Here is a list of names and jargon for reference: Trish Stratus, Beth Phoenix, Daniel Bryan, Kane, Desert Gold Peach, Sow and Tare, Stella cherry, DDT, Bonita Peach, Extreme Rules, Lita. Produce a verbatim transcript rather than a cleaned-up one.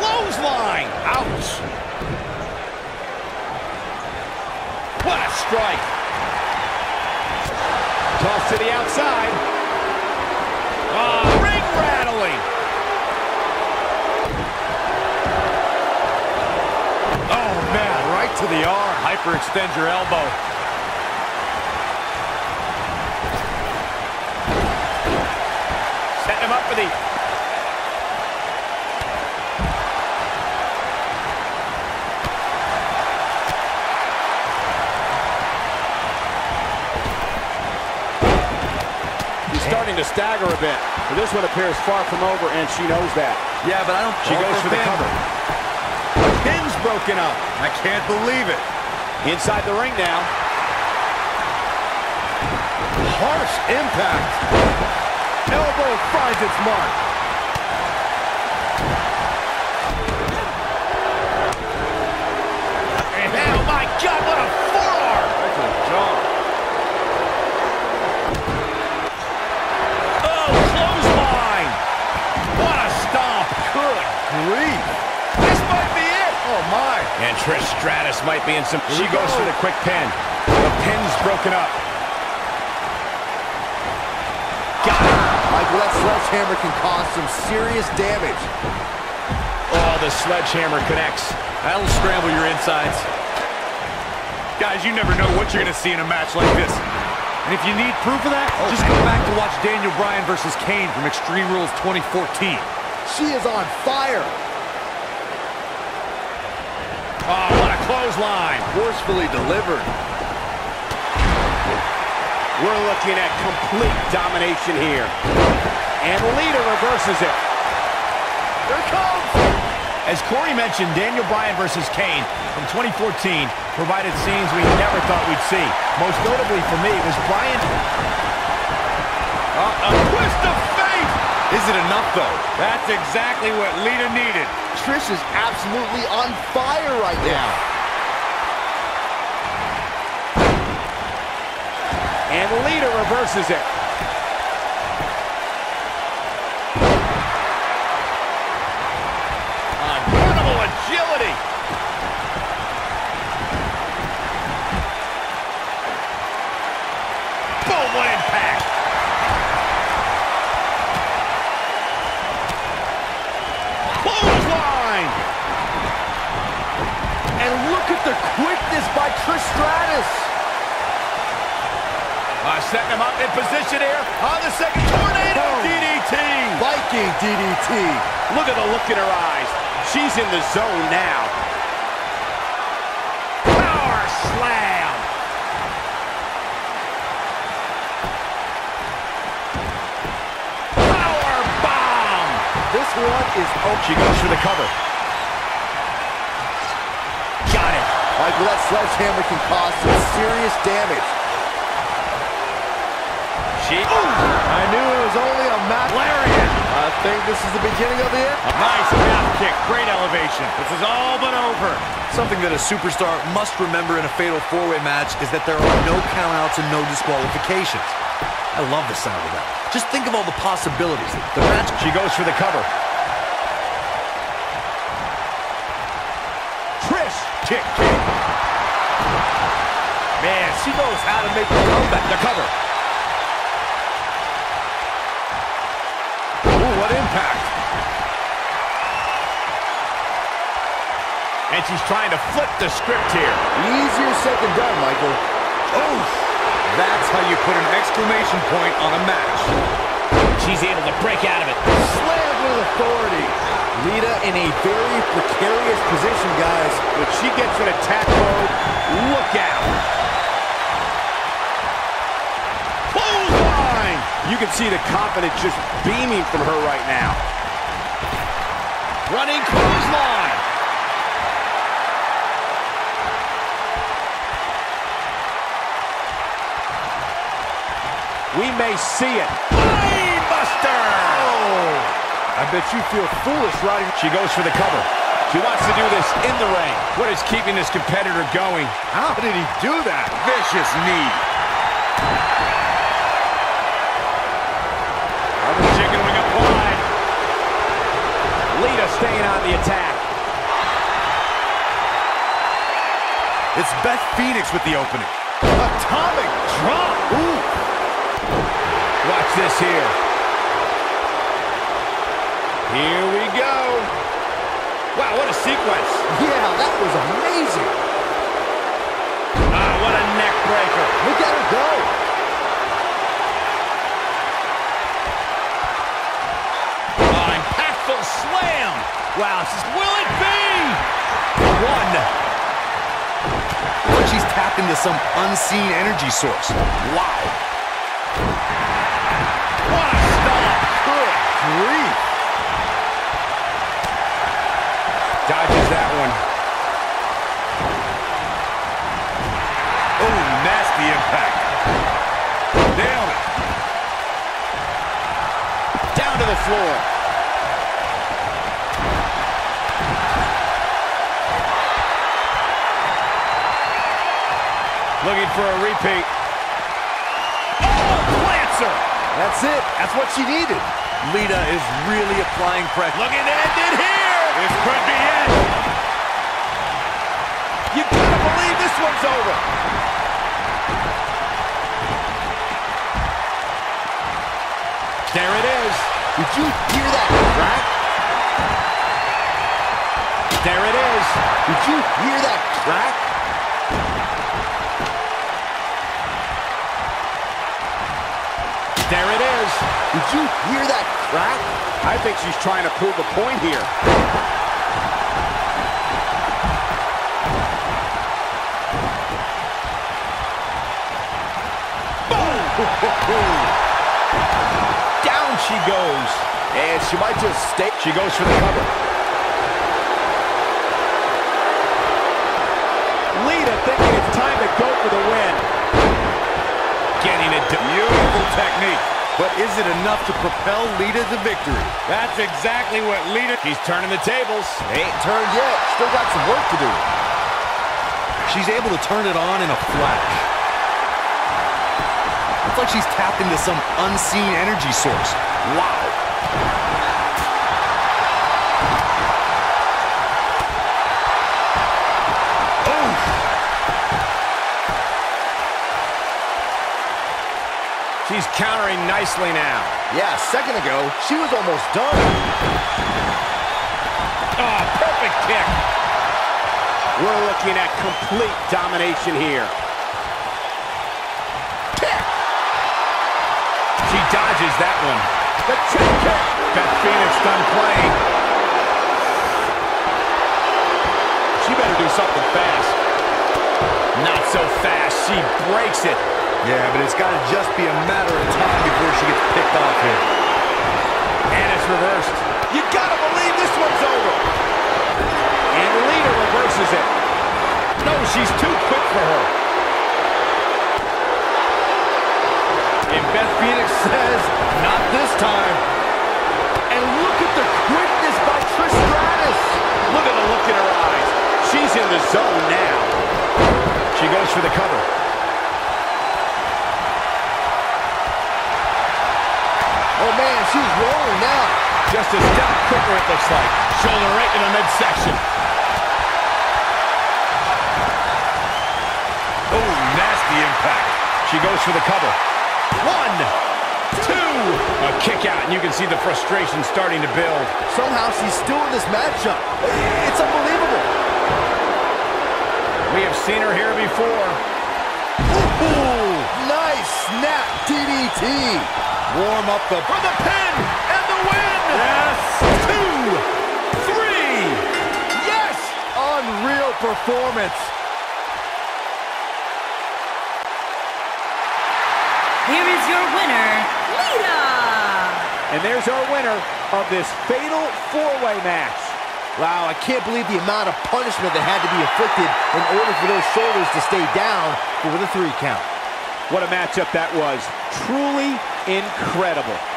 clothesline. Ouch. What a strike. Toss to the outside. Oh, ring rattling. Oh, man, right to the arm. Hyperextend your elbow. Setting him up for the... starting to stagger a bit, but this one appears far from over, and she knows that. Yeah, but I don't... She goes for the cover. The pin's broken up. I can't believe it. Inside the ring now. Harsh impact. Elbow finds its mark. Man, oh my God, what a forearm! That's a jaw. And Trish Stratus might be in some... She goes for the quick pin. The pin's broken up. Got it. Michael, that sledgehammer can cause some serious damage. Oh, the sledgehammer connects. That'll scramble your insides. Guys, you never know what you're going to see in a match like this. And if you need proof of that, oh, just go back to watch Daniel Bryan versus Kane from Extreme Rules twenty fourteen. She is on fire. Oh, what a clothesline. Forcefully delivered. We're looking at complete domination here. And Lita reverses it. There it comes. As Corey mentioned, Daniel Bryan versus Kane from twenty fourteen provided scenes we never thought we'd see. Most notably for me was Bryan. Uh, a twist of fate. Is it enough, though? That's exactly what Lita needed. Trish is absolutely on fire right now. And Lita reverses it. Incredible agility. Boom, what impact. The quickness by Trish Stratus. Uh, setting him up in position here on the second tornado. Boom. D D T. Viking D D T. Look at the look in her eyes. She's in the zone now. Power slam. Power bomb. This one is... Oh, she goes for the cover. Michael, that sledgehammer can cause some serious damage. She... Ooh. I knew it was only a match. Lariat. I think this is the beginning of the end. A nice back kick. Great elevation. This is all but over. Something that a superstar must remember in a fatal four-way match is that there are no countouts and no disqualifications. I love the sound of that. Just think of all the possibilities. The match... She goes for the cover. Trish. Kick, kick. Man, she knows how to make the comeback. The cover. Ooh, what impact. And she's trying to flip the script here. Easier said than done, Michael. Oh, that's how you put an exclamation point on a match. She's able to break out of it. Slam with authority. Lita in a very precarious position, guys. When she gets in attack mode, look out. Clothesline! You can see the confidence just beaming from her right now. Running clothesline. We may see it. Brainbuster! Oh. I bet you feel foolish riding. She goes for the cover. She wants to do this in the ring. What is keeping this competitor going? How did he do that? Vicious knee. Chicken wing applied. Lita staying on the attack. It's Beth Phoenix with the opening. Atomic drop. Ooh. Watch this here. Here we go. Wow, what a sequence. Yeah, that was amazing. Ah, what a neck breaker. Look at her go. Oh, impactful slam. Wow, just, will it be? One. But she's tapped into some unseen energy source. Wow. What a stop! Good grief! Dodges that one. Oh, nasty impact. Nailed it. Down to the floor. Looking for a repeat. Oh, planter! That's it. That's what she needed. Lita is really applying pressure. Look at that, end it here. This could be it. You gotta believe this one's over. There it is. Did you hear that crack? There it is. Did you hear that crack? There it is. Did you hear that crack? I think she's trying to prove a point here. Boom! Down she goes. And she might just stay. She goes for the cover. Lita thinking it's time to go for the win. Getting a beautiful technique. But is it enough to propel Lita to victory? That's exactly what Lita... She's turning the tables. They ain't turned yet. Still got some work to do. She's able to turn it on in a flash. It's like she's tapped into some unseen energy source. Wow. She's countering nicely now. Yeah, a second ago, she was almost done. Oh, perfect kick. We're looking at complete domination here. Kick. She dodges that one. The kick kick. Beth Phoenix done playing. She better do something fast. Not so fast. She breaks it. Yeah, but it's got to just be a matter of time before she gets picked off here. And it's reversed. You got to believe this one's over. And Lita reverses it. No, she's too quick for her. And Beth Phoenix says, not this time. And look at the quickness by Trish Stratus. Look at the look in her eyes. She's in the zone now. She goes for the cover. Oh, man, she's rolling now. Just a step quicker, it looks like. Shoulder right in the midsection. Oh, nasty impact. She goes for the cover. One, two. A kick out, and you can see the frustration starting to build. Somehow she's still in this matchup. It's unbelievable. We have seen her here before. Ooh, nice snap D D T. Warm up the... For the pin and the win! Yes! Two! Three! Yes! Unreal performance. Here is your winner, Lita! And there's our winner of this fatal four-way match. Wow, I can't believe the amount of punishment that had to be inflicted in order for those shoulders to stay down for the three count. What a matchup that was. Truly incredible.